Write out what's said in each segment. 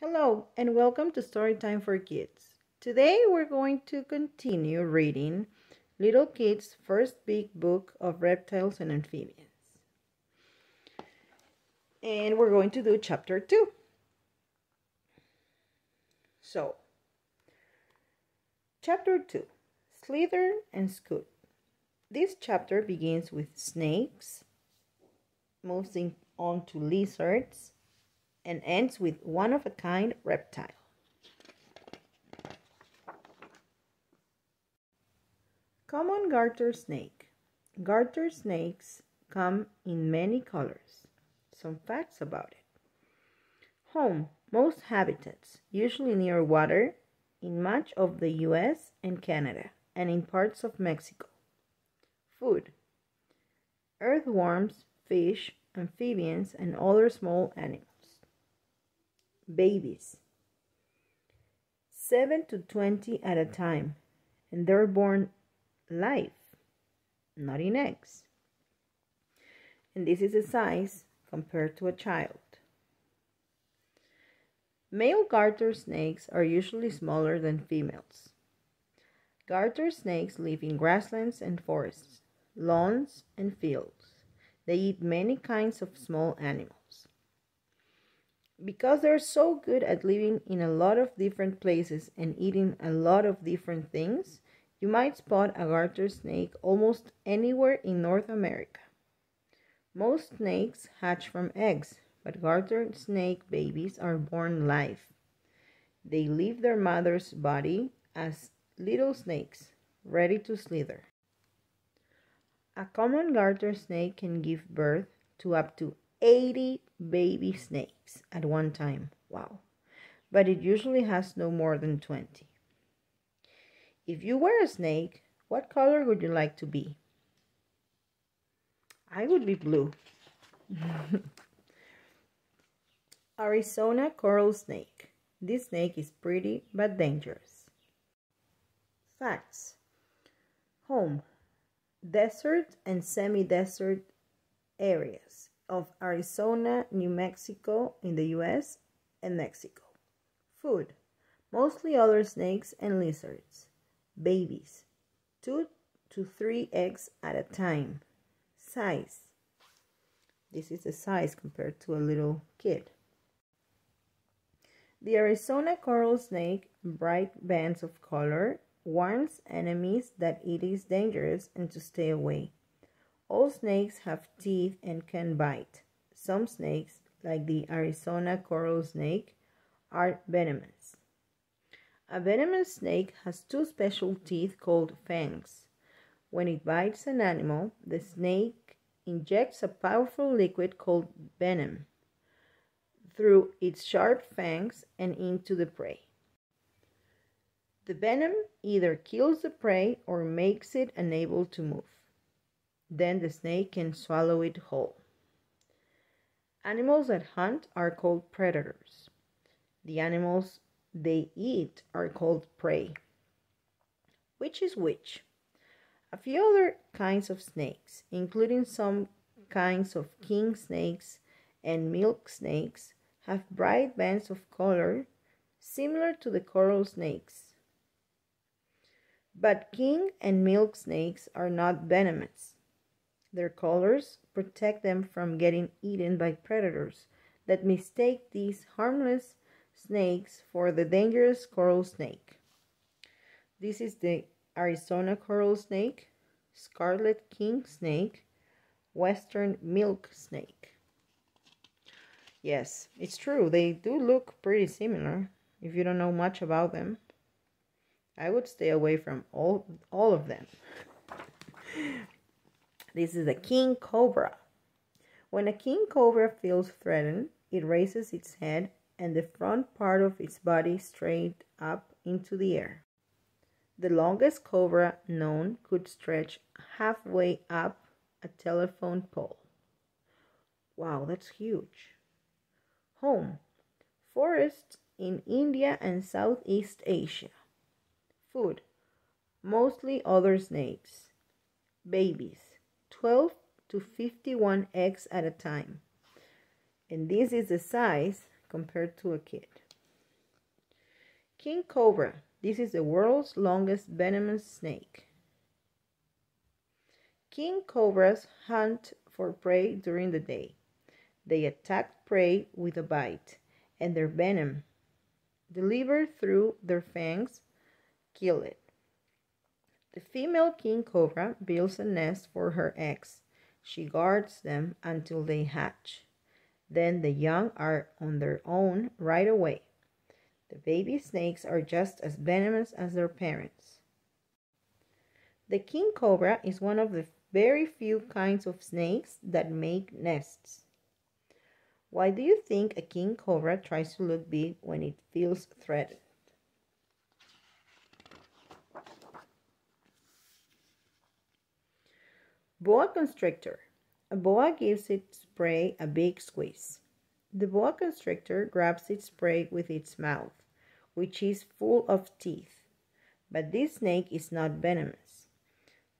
Hello and welcome to Storytime for Kids. Today we're going to continue reading Little Kids' First Big Book of Reptiles and Amphibians. And we're going to do chapter 2. So, chapter 2, Slither and Scoot. This chapter begins with snakes, moving on to lizards, and ends with one-of-a-kind reptile. Common garter snake. Garter snakes come in many colors. Some facts about it. Home, most habitats, usually near water, in much of the US and Canada, and in parts of Mexico. Food, earthworms, fish, amphibians, and other small animals. Babies, 7 to 20 at a time, and they're born live, not in eggs. And this is the size compared to a child. Male garter snakes are usually smaller than females. Garter snakes live in grasslands and forests, lawns and fields. They eat many kinds of small animals. Because they're so good at living in a lot of different places and eating a lot of different things, you might spot a garter snake almost anywhere in North America. Most snakes hatch from eggs, but garter snake babies are born live. They leave their mother's body as little snakes, ready to slither. A common garter snake can give birth to up to 80 baby snakes at one time. Wow. But it usually has no more than 20. If you were a snake, what color would you like to be? I would be blue. Arizona coral snake. This snake is pretty but dangerous. Facts. Home, desert and semi-desert areas of Arizona, New Mexico in the US, and Mexico. Food, mostly other snakes and lizards. Babies, 2 to 3 eggs at a time. Size, this is the size compared to a little kid. The Arizona coral snake, bright bands of color, warns enemies that it is dangerous and to stay away. All snakes have teeth and can bite. Some snakes, like the Arizona coral snake, are venomous. A venomous snake has 2 special teeth called fangs. When it bites an animal, the snake injects a powerful liquid called venom through its sharp fangs and into the prey. The venom either kills the prey or makes it unable to move. Then the snake can swallow it whole. Animals that hunt are called predators. The animals they eat are called prey. Which is which? A few other kinds of snakes, including some kinds of king snakes and milk snakes, have bright bands of color similar to the coral snakes. But king and milk snakes are not venomous. Their colors protect them from getting eaten by predators that mistake these harmless snakes for the dangerous coral snake. This is the Arizona coral snake, scarlet king snake, western milk snake. Yes, it's true. They do look pretty similar. If you don't know much about them, I would stay away from all of them. This is a king cobra. When a king cobra feels threatened, it raises its head and the front part of its body straight up into the air. The longest cobra known could stretch halfway up a telephone pole. Wow, that's huge. Home, forests in India and Southeast Asia. Food, mostly other snakes. Babies, 12 to 51 eggs at a time. And this is the size compared to a kid. King cobra. This is the world's longest venomous snake. King cobras hunt for prey during the day. They attack prey with a bite, and their venom, delivered through their fangs, kills it. The female king cobra builds a nest for her eggs. She guards them until they hatch. Then the young are on their own right away. The baby snakes are just as venomous as their parents. The king cobra is one of the very few kinds of snakes that make nests. Why do you think a king cobra tries to look big when it feels threatened? Boa constrictor. A boa gives its prey a big squeeze. The boa constrictor grabs its prey with its mouth, which is full of teeth. But this snake is not venomous.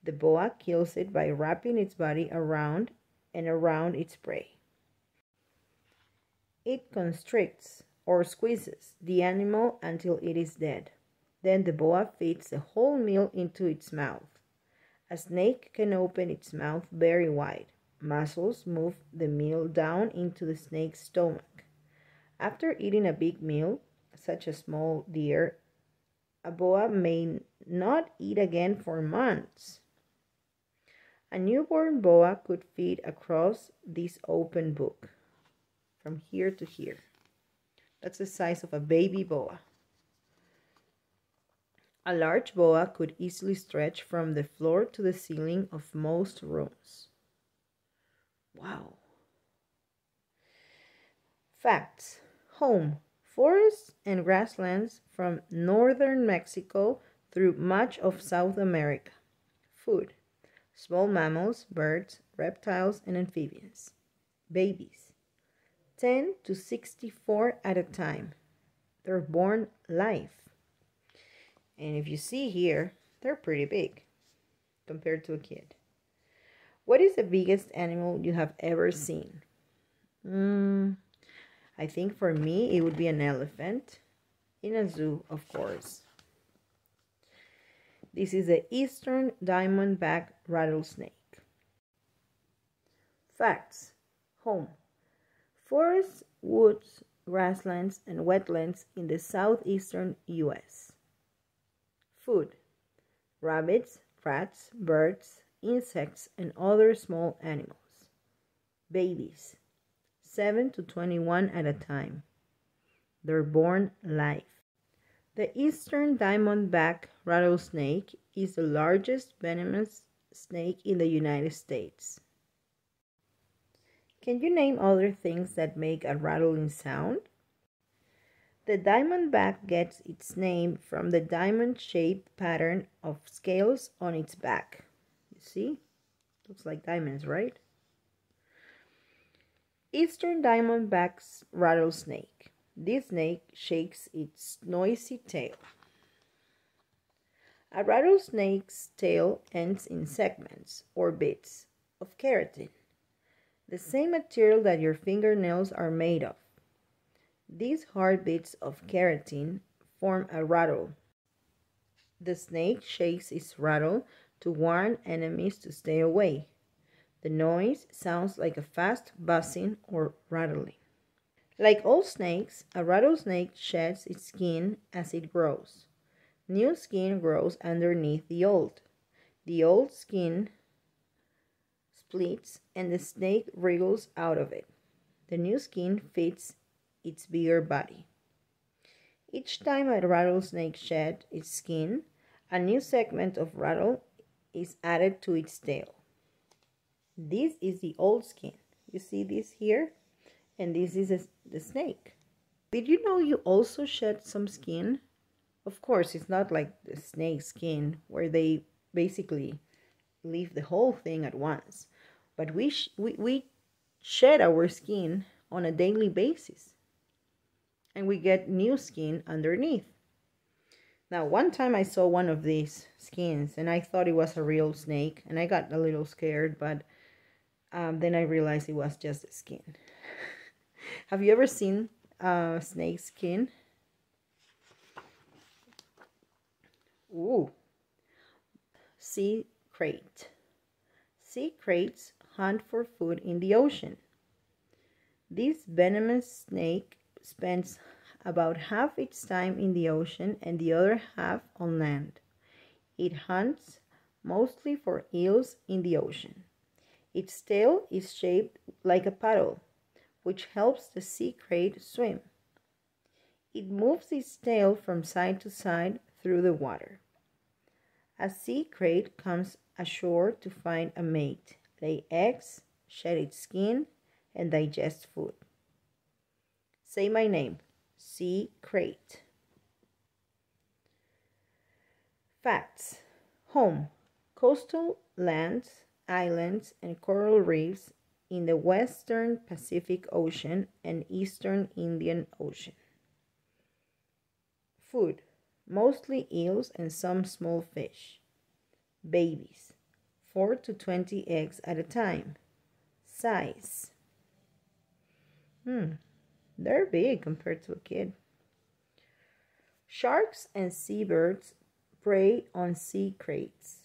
The boa kills it by wrapping its body around and around its prey. It constricts or squeezes the animal until it is dead. Then the boa feeds the whole meal into its mouth. A snake can open its mouth very wide. Muscles move the meal down into the snake's stomach. After eating a big meal, such as small deer, a boa may not eat again for months. A newborn boa could feed across this open book, from here to here. That's the size of a baby boa. A large boa could easily stretch from the floor to the ceiling of most rooms. Wow. Facts. Home. Forests and grasslands from northern Mexico through much of South America. Food. Small mammals, birds, reptiles, and amphibians. Babies. 10 to 64 at a time. They're born live. And if you see here, they're pretty big compared to a kid. What is the biggest animal you have ever seen? I think for me it would be an elephant. In a zoo, of course. This is the eastern diamondback rattlesnake. Facts. Home. Forests, woods, grasslands, and wetlands in the southeastern U.S. Food. Rabbits, rats, birds, insects, and other small animals. Babies. 7 to 21 at a time. They're born live. The eastern diamondback rattlesnake is the largest venomous snake in the United States. Can you name other things that make a rattling sound? The diamondback gets its name from the diamond-shaped pattern of scales on its back. See? Looks like diamonds, right? Eastern diamondback rattlesnake. This snake shakes its noisy tail. A rattlesnake's tail ends in segments or bits of keratin, the same material that your fingernails are made of. These hard bits of keratin form a rattle. The snake shakes its rattle to warn enemies to stay away. The noise sounds like a fast buzzing or rattling. Like all snakes, a rattlesnake sheds its skin as it grows. New skin grows underneath the old. The old skin splits and the snake wriggles out of it. The new skin fits its bigger body. Each time a rattlesnake sheds its skin, a new segment of rattle is added to its tail. This is the old skin. You see this here? And this is the snake. Did you know you also shed some skin? Of course, it's not like the snake skin where they basically leave the whole thing at once. But we shed our skin on a daily basis. And we get new skin underneath. Now, one time I saw one of these skins and I thought it was a real snake and I got a little scared, but then I realized it was just a skin. Have you ever seen a snake skin? Ooh. Sea crate. Sea crates hunt for food in the ocean. This venomous snake spends about half its time in the ocean and the other half on land. It hunts mostly for eels in the ocean. Its tail is shaped like a paddle, which helps the sea crate swim. It moves its tail from side to side through the water. A sea crate comes ashore to find a mate, lay eggs, shed its skin, and digest food. Say my name, sea crate. Facts. Home. Coastal lands, islands, and coral reefs in the western Pacific Ocean and eastern Indian Ocean. Food. Mostly eels and some small fish. Babies. 4 to 20 eggs at a time. Size. They're big compared to a kid. Sharks and seabirds prey on sea crates.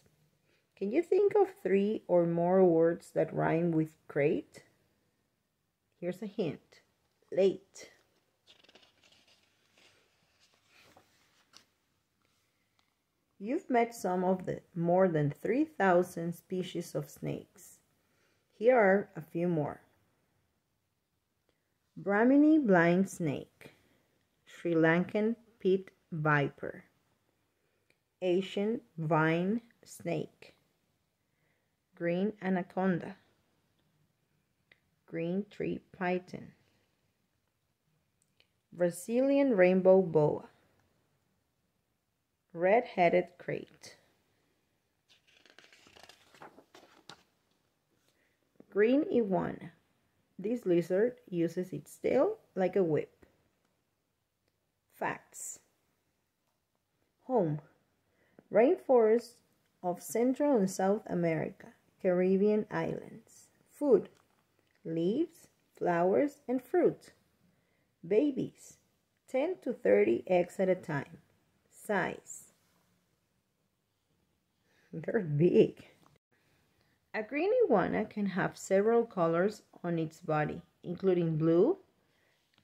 Can you think of 3 or more words that rhyme with crate? Here's a hint. Late. You've met some of the more than 3,000 species of snakes. Here are a few more. Brahminy blind snake, Sri Lankan pit viper, Asian vine snake, green anaconda, green tree python, Brazilian rainbow boa, red headed crate, green iguana. This lizard uses its tail like a whip. Facts. Home. Rainforests of Central and South America, Caribbean islands. Food. Leaves, flowers, and fruit. Babies. 10 to 30 eggs at a time. Size. They're big. A green iguana can have several colors on its body, including blue,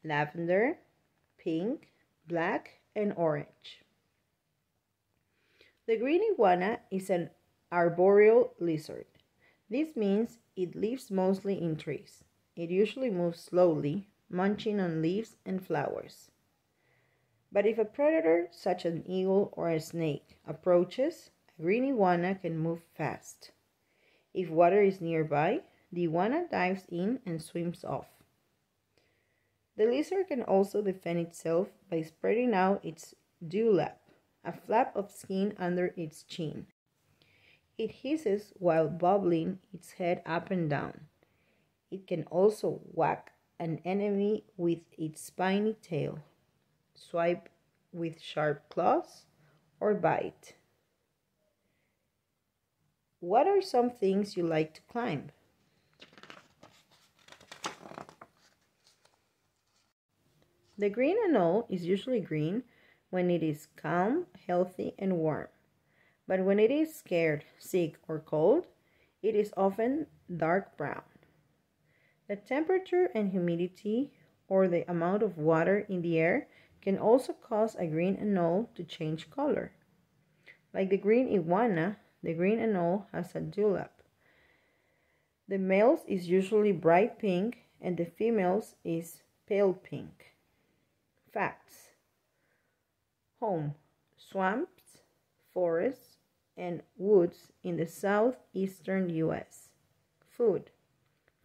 lavender, pink, black, and orange. The green iguana is an arboreal lizard. This means it lives mostly in trees. It usually moves slowly, munching on leaves and flowers. But if a predator, such as an eagle or a snake, approaches, a green iguana can move fast. If water is nearby, the iguana dives in and swims off. The lizard can also defend itself by spreading out its dewlap, a flap of skin under its chin. It hisses while bobbling its head up and down. It can also whack an enemy with its spiny tail, swipe with sharp claws, or bite. What are some things you like to climb? The green anole is usually green when it is calm, healthy, and warm. But when it is scared, sick, or cold, it is often dark brown. The temperature and humidity, or the amount of water in the air, can also cause a green anole to change color. Like the green iguana, the green anole has a dewlap. The males is usually bright pink and the females is pale pink. Facts. Home. Swamps, forests, and woods in the southeastern U.S. Food.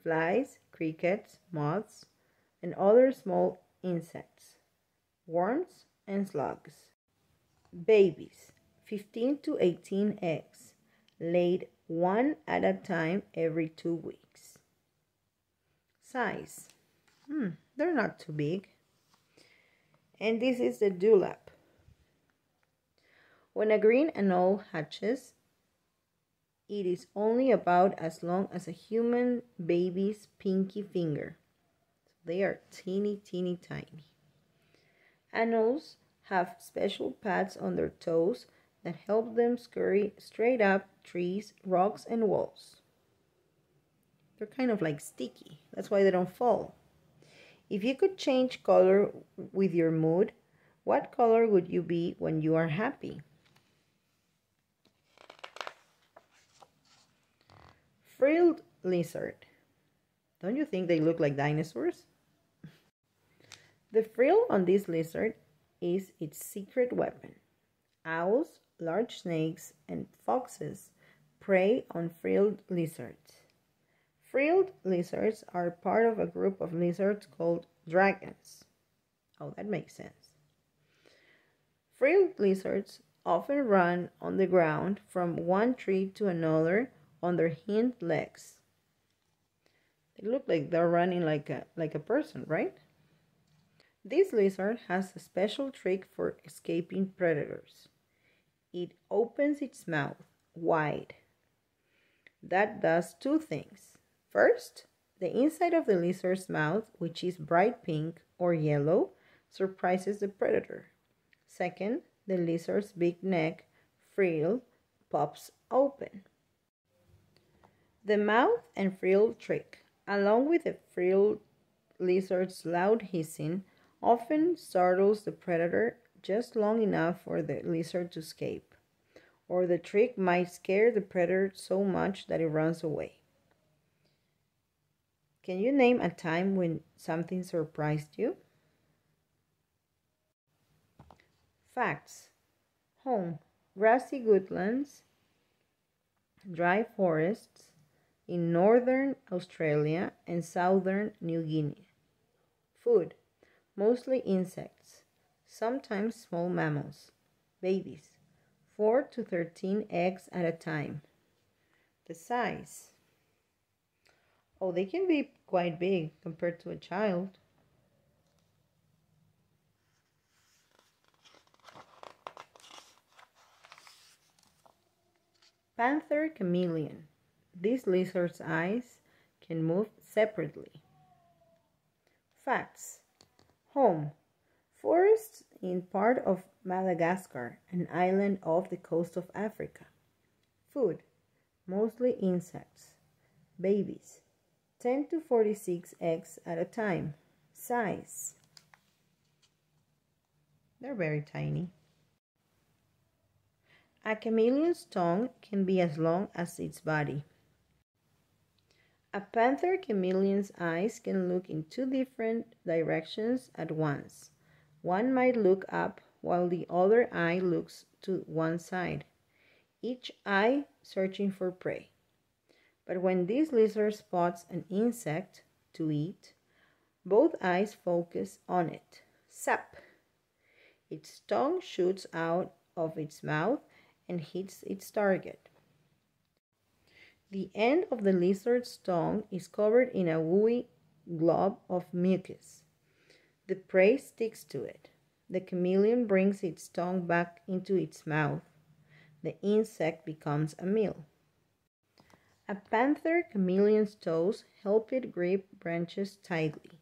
Flies, crickets, moths, and other small insects. Worms and slugs. Babies. 15 to 18 eggs, laid one at a time every 2 weeks. Size. They're not too big. And this is the dewlap. When a green anole hatches, it is only about as long as a human baby's pinky finger. So they are teeny, teeny, tiny. Anoles have special pads on their toes that help them scurry straight up trees, rocks, and walls. They're kind of like sticky. That's why they don't fall. If you could change color with your mood, what color would you be when you are happy? Frilled lizard. Don't you think they look like dinosaurs? The frill on this lizard is its secret weapon. Owls, large snakes, and foxes prey on frilled lizards. Frilled lizards are part of a group of lizards called dragons. Oh, that makes sense. Frilled lizards often run on the ground from one tree to another on their hind legs. They look like they're running like a person, right? This lizard has a special trick for escaping predators. It opens its mouth wide. That does two things. First, the inside of the lizard's mouth, which is bright pink or yellow, surprises the predator. Second, the lizard's big neck frill pops open. The mouth and frill trick, along with the frilled lizard's loud hissing, often startles the predator just long enough for the lizard to escape. Or the trick might scare the predator so much that it runs away. Can you name a time when something surprised you? Facts. Home. Grassy woodlands, dry forests in northern Australia and southern New Guinea. Food. Mostly insects, sometimes small mammals. Babies. 4 to 13 eggs at a time. The size. Oh, they can be quite big compared to a child. Panther chameleon. This lizard's eyes can move separately. Facts. Home. Forests in part of Madagascar, an island off the coast of Africa. Food. Mostly insects. Babies. 10 to 46 eggs at a time. Size. They're very tiny. A chameleon's tongue can be as long as its body. A panther chameleon's eyes can look in two different directions at once. One might look up while the other eye looks to one side, each eye searching for prey. But when this lizard spots an insect to eat, both eyes focus on it. Zap! Its tongue shoots out of its mouth and hits its target. The end of the lizard's tongue is covered in a gooey glob of mucus. The prey sticks to it. The chameleon brings its tongue back into its mouth. The insect becomes a meal. A panther chameleon's toes help it grip branches tightly.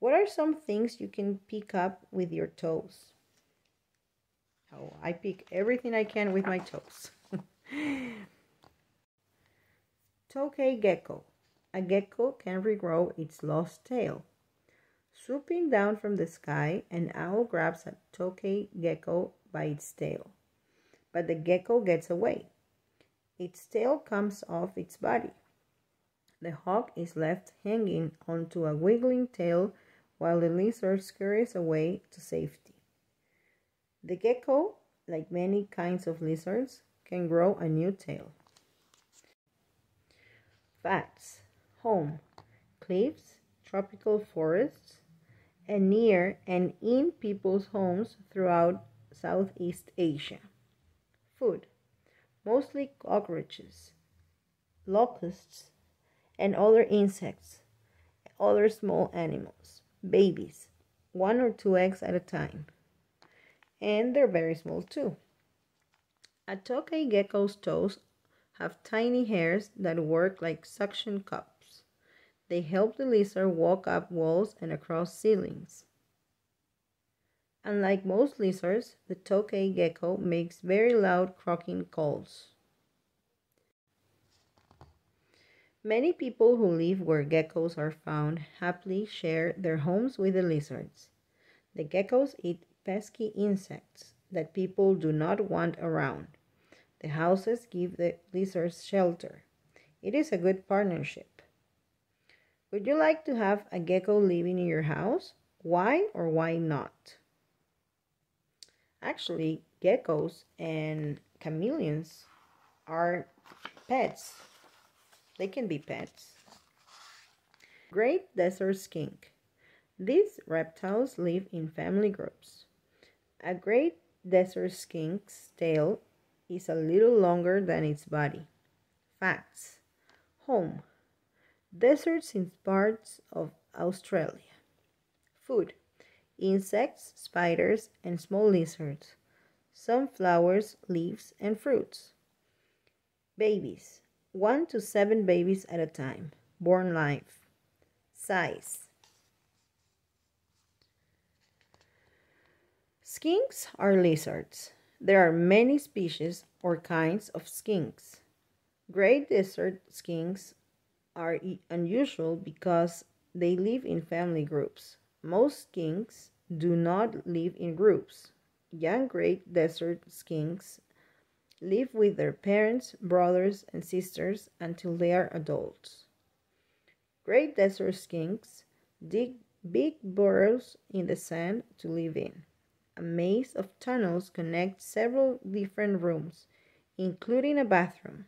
What are some things you can pick up with your toes? Oh, I pick everything I can with my toes. Tokay gecko. A gecko can regrow its lost tail. Swooping down from the sky, an owl grabs a tokay gecko by its tail. But the gecko gets away. Its tail comes off its body. The hawk is left hanging onto a wiggling tail while the lizard scurries away to safety. The gecko, like many kinds of lizards, can grow a new tail. Facts. Home. Cliffs, tropical forests, and near and in people's homes throughout Southeast Asia. Food. Mostly cockroaches, locusts, and other insects, other small animals. Babies. 1 or 2 eggs at a time. And they're very small too. A tokay gecko's toes have tiny hairs that work like suction cups. They help the lizard walk up walls and across ceilings. Unlike most lizards, the tokay gecko makes very loud croaking calls. Many people who live where geckos are found happily share their homes with the lizards. The geckos eat pesky insects that people do not want around. The houses give the lizards shelter. It is a good partnership. Would you like to have a gecko living in your house? Why or why not? Actually, geckos and chameleons are pets. They can be pets. Great desert skink. These reptiles live in family groups. A great desert skink's tail is a little longer than its body. Facts. Home. Deserts in parts of Australia. Food. Insects, spiders, and small lizards. Some flowers, leaves, and fruits. Babies. 1 to 7 babies at a time. Born live. Size. Skinks are lizards. There are many species or kinds of skinks. Great desert skinks are unusual because they live in family groups. Most skinks do not live in groups. Young great desert skinks live with their parents, brothers, and sisters until they are adults. Great desert skinks dig big burrows in the sand to live in. A maze of tunnels connects several different rooms, including a bathroom.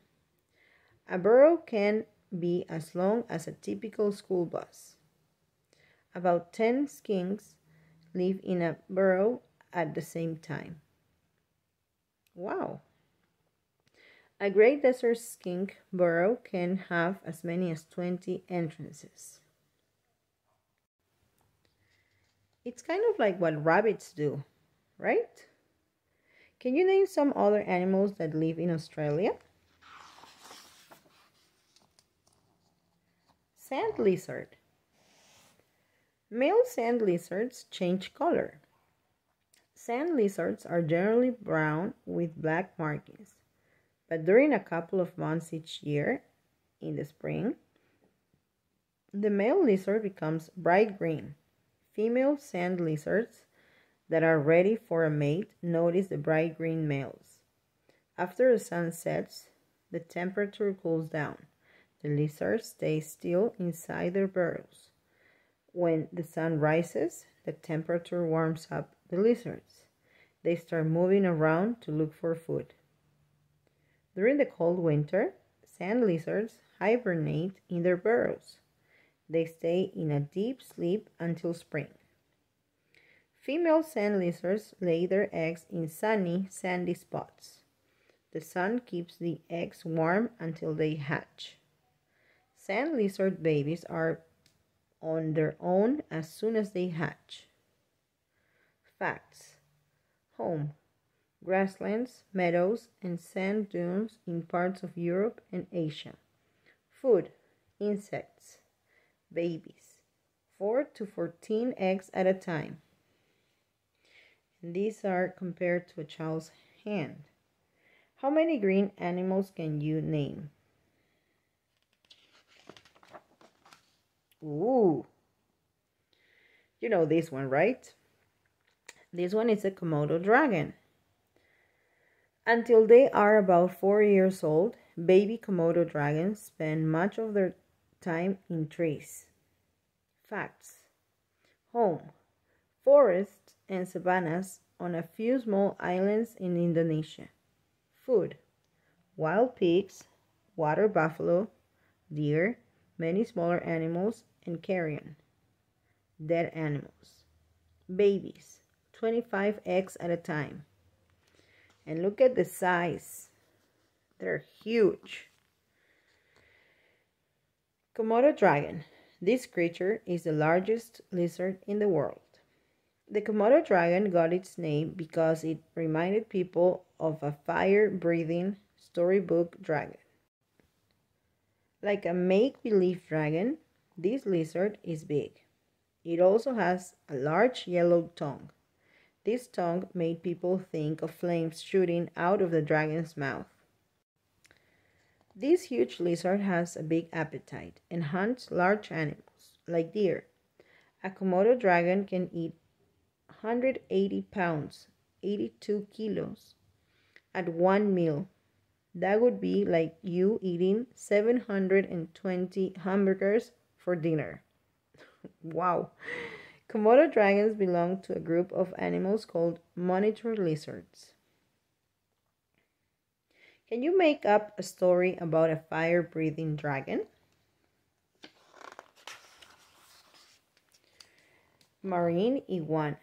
A burrow can be as long as a typical school bus. About 10 skinks live in a burrow at the same time. Wow! A great desert skink burrow can have as many as 20 entrances. It's kind of like what rabbits do, right? Can you name some other animals that live in Australia? Sand lizard. Male sand lizards change color. Sand lizards are generally brown with black markings. But during a couple of months each year, in the spring, the male lizard becomes bright green. Female sand lizards that are ready for a mate notice the bright green males. After the sun sets, the temperature cools down. The lizards stay still inside their burrows. When the sun rises, the temperature warms up the lizards. They start moving around to look for food. During the cold winter, sand lizards hibernate in their burrows. They stay in a deep sleep until spring. Female sand lizards lay their eggs in sunny, sandy spots. The sun keeps the eggs warm until they hatch. Sand lizard babies are on their own as soon as they hatch. Facts. Home. Grasslands, meadows, and sand dunes in parts of Europe and Asia. Food. Insects. Babies. 4 to 14 eggs at a time. And these are compared to a child's hand. How many green animals can you name? Ooh! You know this one, right? This one is a Komodo dragon. Until they are about 4 years old, baby Komodo dragons spend much of their time in trees. Facts. Home. Forests and savannas on a few small islands in Indonesia. Food. Wild pigs, water buffalo, deer, many smaller animals, and carrion. Dead animals. Babies. 25 eggs at a time. And look at the size. They're huge. Komodo dragon. This creature is the largest lizard in the world. The Komodo dragon got its name because it reminded people of a fire-breathing storybook dragon. Like a make-believe dragon, this lizard is big. It also has a large yellow tongue. This tongue made people think of flames shooting out of the dragon's mouth. This huge lizard has a big appetite and hunts large animals, like deer. A Komodo dragon can eat 180 pounds, 82 kilos, at one meal. That would be like you eating 720 hamburgers for dinner. Wow! Komodo dragons belong to a group of animals called monitor lizards. Can you make up a story about a fire-breathing dragon? Marine iguana.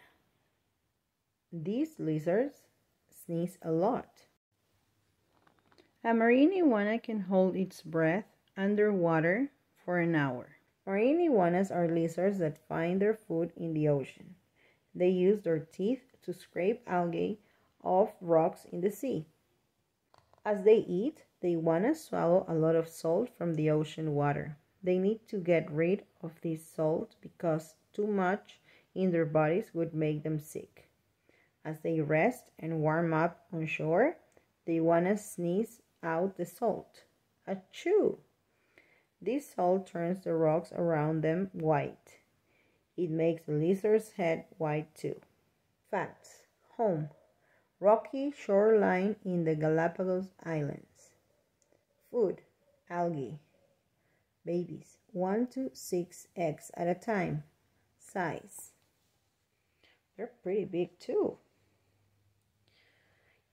These lizards sneeze a lot. A marine iguana can hold its breath underwater for an hour. Marine iguanas are lizards that find their food in the ocean. They use their teeth to scrape algae off rocks in the sea. As they eat, the iguanas swallow a lot of salt from the ocean water. They need to get rid of this salt because too much in their bodies would make them sick. As they rest and warm up on shore, the iguanas sneeze out the salt. Achoo! This salt turns the rocks around them white. It makes the lizard's head white too. Facts. Home. Rocky shoreline in the Galapagos Islands. Food. Algae. Babies. 1 to 6 eggs at a time. Size. They're pretty big too.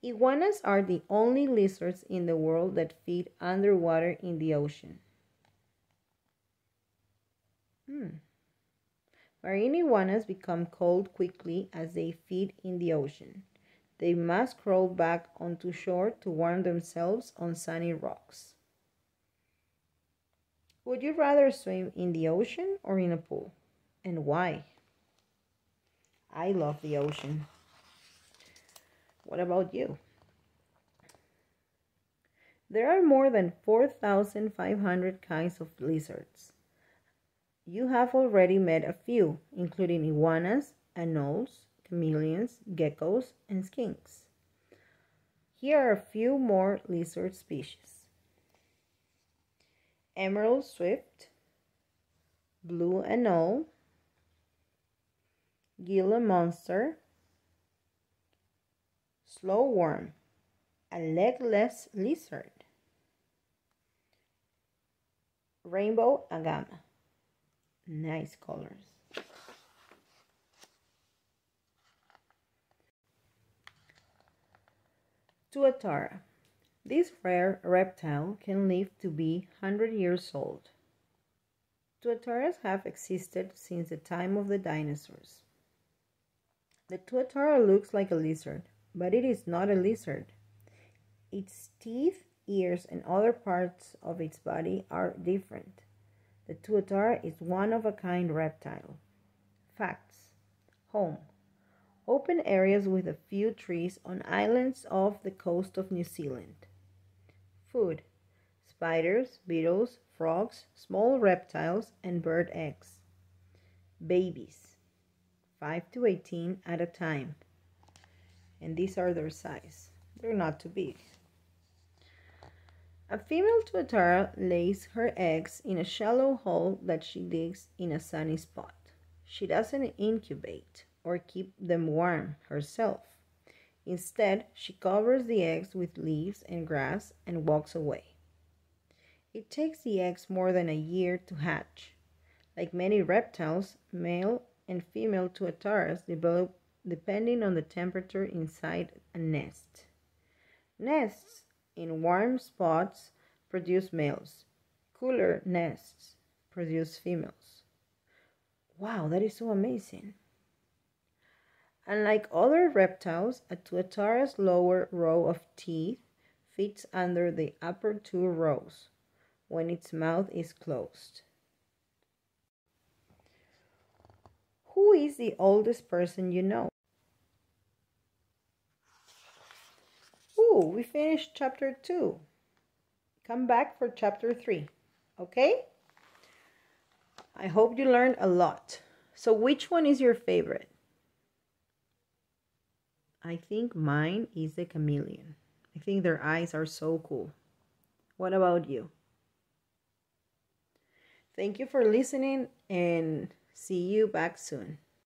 Iguanas are the only lizards in the world that feed underwater in the ocean. Marine iguanas become cold quickly as they feed in the ocean. They must crawl back onto shore to warm themselves on sunny rocks. Would you rather swim in the ocean or in a pool? And why? I love the ocean. What about you? There are more than 4,500 kinds of lizards. You have already met a few, including iguanas, anoles, chameleons, geckos, and skinks. Here are a few more lizard species. Emerald swift, blue anole, gila monster, slow worm, a legless lizard, rainbow agama. Nice colors. Tuatara. This rare reptile can live to be 100 years old. Tuataras have existed since the time of the dinosaurs. The tuatara looks like a lizard, but it is not a lizard. Its teeth, ears, and other parts of its body are different. The tuatara is one-of-a-kind reptile. Facts. Home. Open areas with a few trees on islands off the coast of New Zealand. Food. Spiders, beetles, frogs, small reptiles, and bird eggs. Babies. 5 to 18 at a time. And these are their size. They're not too big. A female tuatara lays her eggs in a shallow hole that she digs in a sunny spot. She doesn't incubate or keep them warm herself. Instead, she covers the eggs with leaves and grass and walks away. It takes the eggs more than a year to hatch. Like many reptiles, male and female tuataras develop depending on the temperature inside a nest. Nests in warm spots produce males. Cooler nests produce females. Wow, that is so amazing. Unlike other reptiles, a tuatara's lower row of teeth fits under the upper two rows when its mouth is closed. Who is the oldest person you know? Ooh, we finished chapter 2. Come back for chapter 3, okay? I hope you learned a lot. So which one is your favorite? I think mine is the chameleon. I think their eyes are so cool. What about you? Thank you for listening and see you back soon.